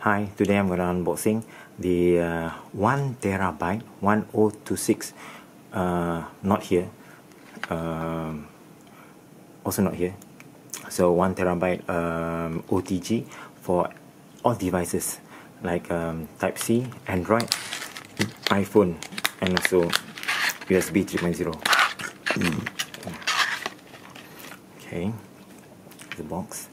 Hi, today I'm going to unboxing the 1TB 1026, not here, also not here. So 1TB OTG for all devices like Type C, Android, iPhone, and also USB 3.0. Okay, the box.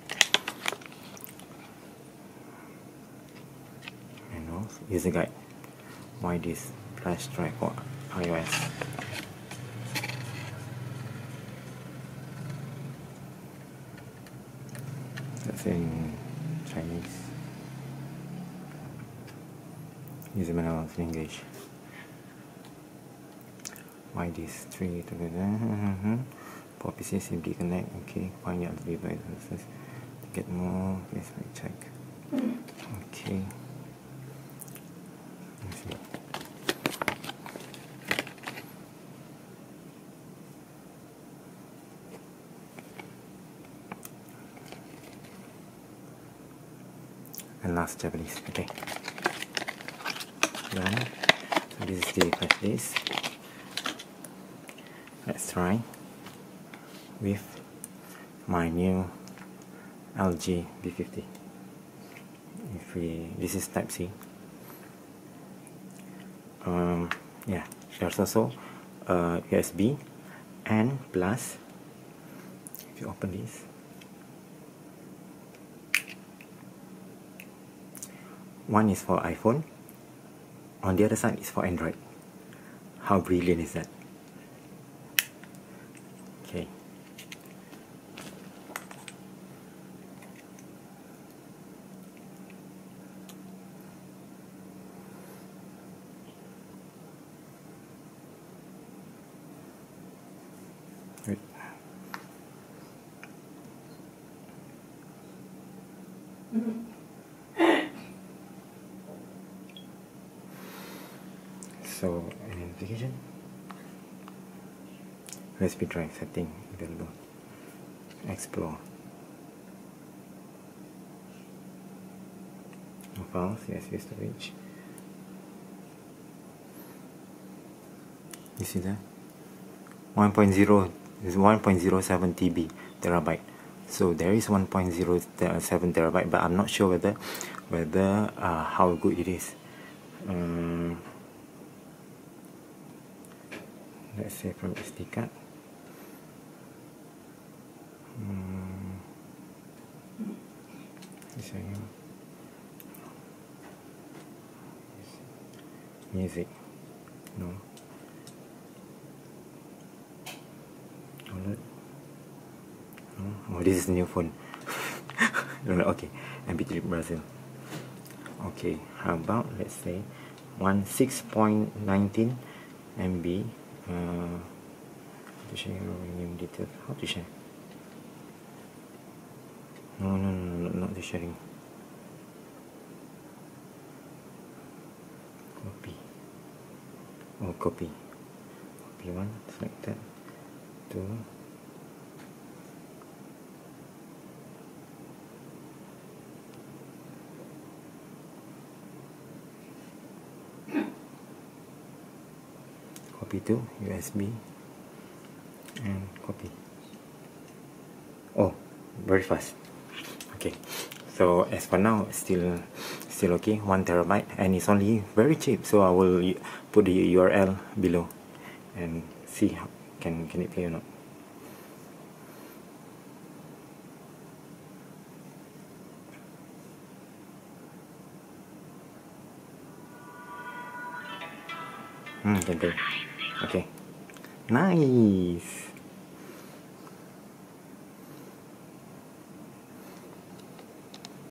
User guide. Why this flash drive for iOS? That's in Chinese. User manual in English. Why these three together? For PC simply connect. Okay, find out the devices. To get more, please make check. Okay. And last Japanese, okay. Done. So this is the flash disk. Let's try with my new LG V50. This is Type C. Yeah, there's also USB and plus. If you open this, one is for iPhone, on the other side is for Android. How brilliant is that? Okay. Good. So, identification, USB drive setting available, explore, no files, USB storage. You see that? 1.0 is 1.07 terabyte. So there is 1.07 terabyte, but I'm not sure whether how good it is. Let's say from SD card. Music. No. Download. Oh, this is new phone. Okay. MP3 Brazil. Okay. How about, let's say, 16.19 MB. To share volume details. How to share? No, not the sharing. Copy. Oh, copy. Copy one, select that. Two. Copy to USB and copy. Oh, very fast. Okay, so as for now, still okay. 1TB, and it's only very cheap. So I will put the URL below and see how can it play or not. Can play. Okay. Nice.